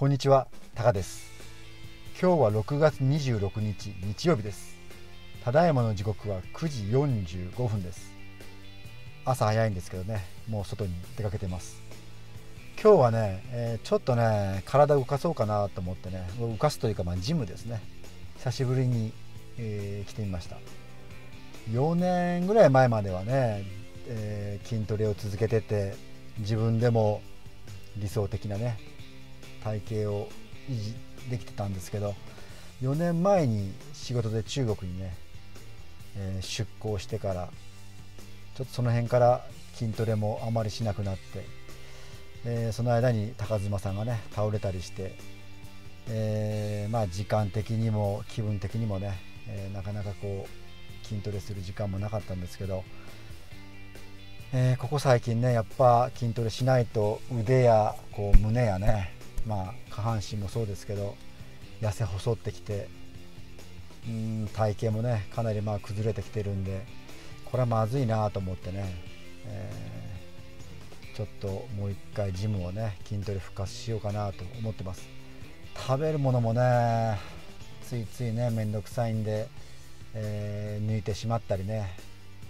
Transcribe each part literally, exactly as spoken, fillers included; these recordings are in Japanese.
こんにちは、タカです。今日はろくがつにじゅうろくにち日曜日です。ただいまの時刻はくじよんじゅうごふんです。朝早いんですけどね、もう外に出かけてます。今日はね、えー、ちょっとね体を浮かそうかなと思ってね、浮かすというかまあジムですね、久しぶりに、えー、来てみました。よねんぐらい前まではね、えー、筋トレを続けてて、自分でも理想的なね体型を維持できてたんですけど、よねんまえに仕事で中国にね、えー、出向してから、ちょっとその辺から筋トレもあまりしなくなって、えー、その間に高妻さんがね倒れたりして、えー、まあ時間的にも気分的にもね、えー、なかなかこう筋トレする時間もなかったんですけど、えー、ここ最近ねやっぱ筋トレしないと腕やこう胸やね、まあ下半身もそうですけど痩せ細ってきて、うーん体型もねかなりまあ崩れてきてるんで、これはまずいなと思ってね、えー、ちょっともう一回ジムをね筋トレ復活しようかなと思ってます。食べるものもねついついねめんどくさいんで、えー、抜いてしまったりね、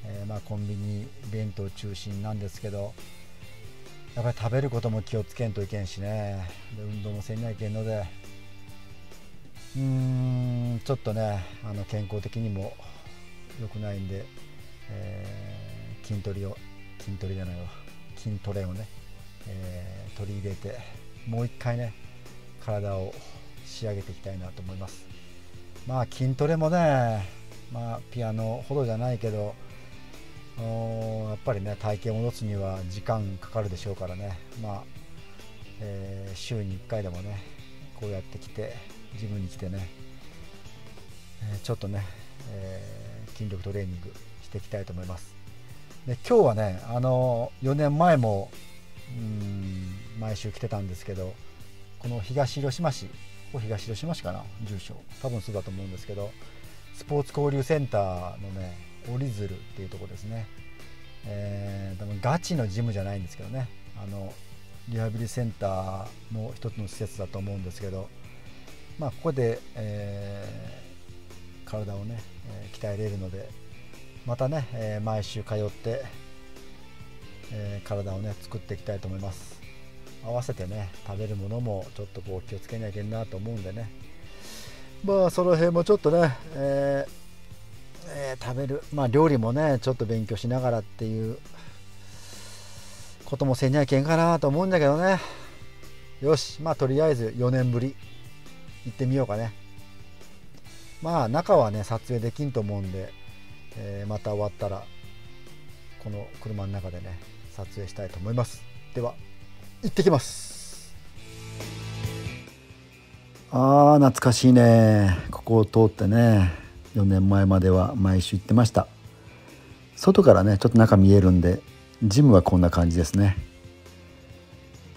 えー、まあコンビニ弁当中心なんですけど、やっぱり食べることも気をつけんといけんしね、で運動もせんにはいけんので、うーんちょっとねあの健康的にも良くないんで、えー、筋トレを筋トレじゃないわ筋トレをね、えー、取り入れてもう一回ね体を仕上げていきたいなと思います。まあ筋トレもね、まあ、ピアノほどじゃないけどやっぱりね体型を戻すには時間かかるでしょうからね、まあ、えー、週にいっかいでもねこうやってきてジムに来てね、えー、ちょっとね、えー、筋力トレーニングしていきたいと思います。で今日はねあのよねんまえもうーん毎週来てたんですけど、この東広島市、ここ東広島市かな、住所多分そうだと思うんですけど、スポーツ交流センターのね折り鶴っていうところですね、えー、多分ガチのジムじゃないんですけどね、あのリハビリセンターの一つの施設だと思うんですけど、まあここで、えー、体をね、えー、鍛えれるので、またね、えー、毎週通って、えー、体をね作っていきたいと思います。合わせてね食べるものもちょっとこう気をつけなきゃいけないなと思うんでね、まあその辺もちょっとね、えーえー、食べる、まあ、料理もねちょっと勉強しながらっていうこともせんにゃいけんかなと思うんだけどね、よしまあとりあえずよねんぶり行ってみようかね。まあ中はね撮影できんと思うんで、えー、また終わったらこの車の中でね撮影したいと思います。では行ってきます。あー懐かしいね、ここを通ってねよねんまえまでは毎週行ってました。外からねちょっと中見えるんで、ジムはこんな感じですね。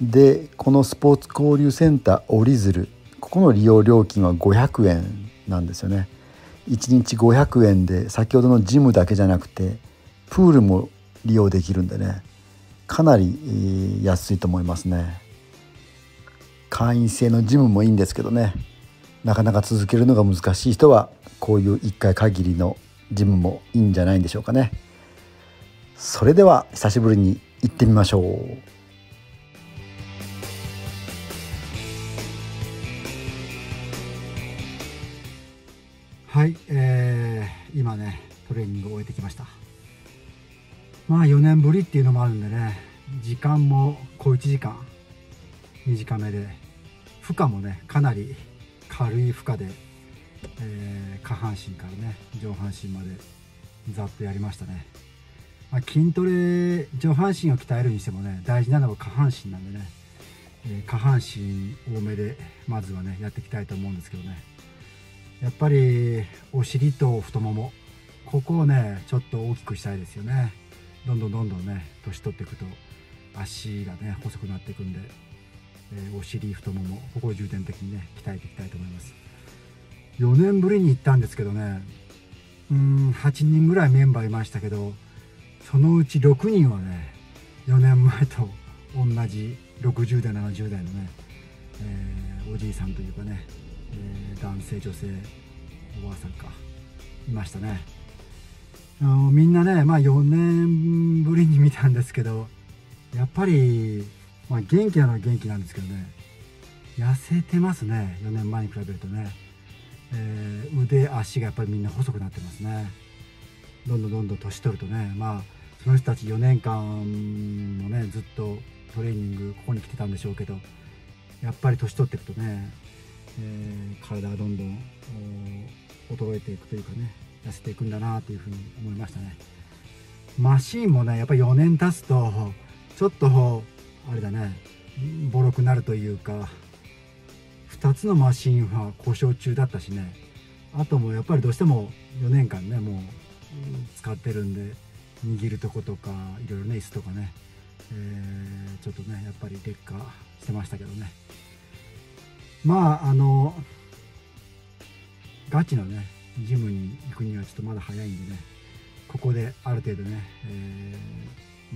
でこのスポーツ交流センター折り鶴、ここの利用料金はごひゃくえんなんですよね。いちにちごひゃくえんで先ほどのジムだけじゃなくてプールも利用できるんでね、かなり安いと思いますね。会員制のジムもいいんですけどね、なかなか続けるのが難しい人はこういういっかい限りのジムもいいんじゃないんでしょうかね。それでは久しぶりに行ってみましょう。はい、えー、今ねトレーニングを終えてきました。まあよねんぶりっていうのもあるんでね、時間も小いちじかん短めで、負荷もねかなり軽い負荷で、えー、下半身からね上半身までざっとやりましたね。まあ、筋トレ上半身を鍛えるにしてもね大事なのは下半身なんでね、えー、下半身多めでまずはねやっていきたいと思うんですけどね、やっぱりお尻と太もも、ここをねちょっと大きくしたいですよね。どんどんどんどんね年取っていくと足がね細くなっていくんで、えー、お尻太もも、ここを重点的にね鍛えていきたいと思います。よねんぶりに行ったんですけどね、うーんはちにんぐらいメンバーいましたけど、そのうちろくにんはねよねんまえと同じろくじゅうだいななじゅうだいのね、えおじいさんというかね、えー、男性女性おばあさんかいましたね。あのみんなね、まあ、よねんぶりに見たんですけど、やっぱり、まあ、元気なのは元気なんですけどね、痩せてますね。よねんまえに比べるとね、えー、腕足がやっぱりみんな細くなってますね。どんどんどんどん年取るとね、まあその人たちよねんかんもねずっとトレーニングここに来てたんでしょうけど、やっぱり年取っていくとね、えー、体がどんどん衰えていくというかね、痩せていくんだなというふうに思いましたね。マシーンもねやっぱりよねん経つとちょっとあれだね、ボロくなるというか、ふたつのマシーンは故障中だったしね、あともやっぱりどうしてもよねんかんねもう使ってるんで、握るとことかいろいろね椅子とかね、えー、ちょっとねやっぱり劣化してましたけどね。まああのガチのねジムに行くにはちょっとまだ早いんでね、ここである程度ね、え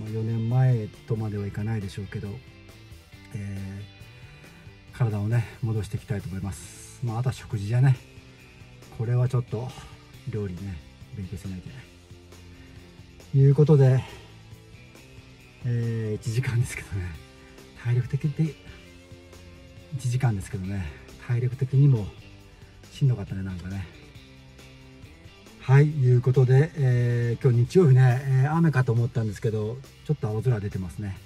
ーまあ、よねんまえとまではいかないでしょうけど、えー、体をね戻していきたいと思います。まああとは食事じゃね、これはちょっと料理ね勉強せないといけないということで、えー、いちじかんですけどね、体力的にいちじかんですけどね、体力的にもしんどかったねなんかね。はい、いうことで、えー、今日日曜日ね、えー、雨かと思ったんですけどちょっと青空出てますね。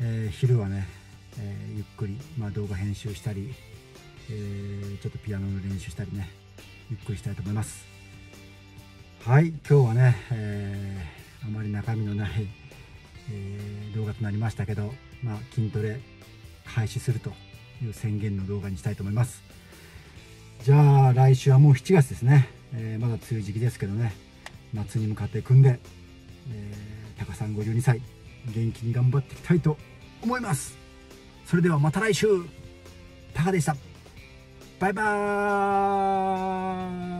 えー、昼はね、えー、ゆっくり、まあ、動画編集したり、えー、ちょっとピアノの練習したりね、ゆっくりしたいと思います。はい、今日はね、えー、あまり中身のない、えー、動画となりましたけど、まあ、筋トレ開始するという宣言の動画にしたいと思います。じゃあ来週はもうしちがつですね、えー、まだ梅雨時期ですけどね、夏に向かって組んで、えー、タカさんごじゅうにさい元気に頑張っていきたいと思います。それではまた来週、タカでした。バイバーイ。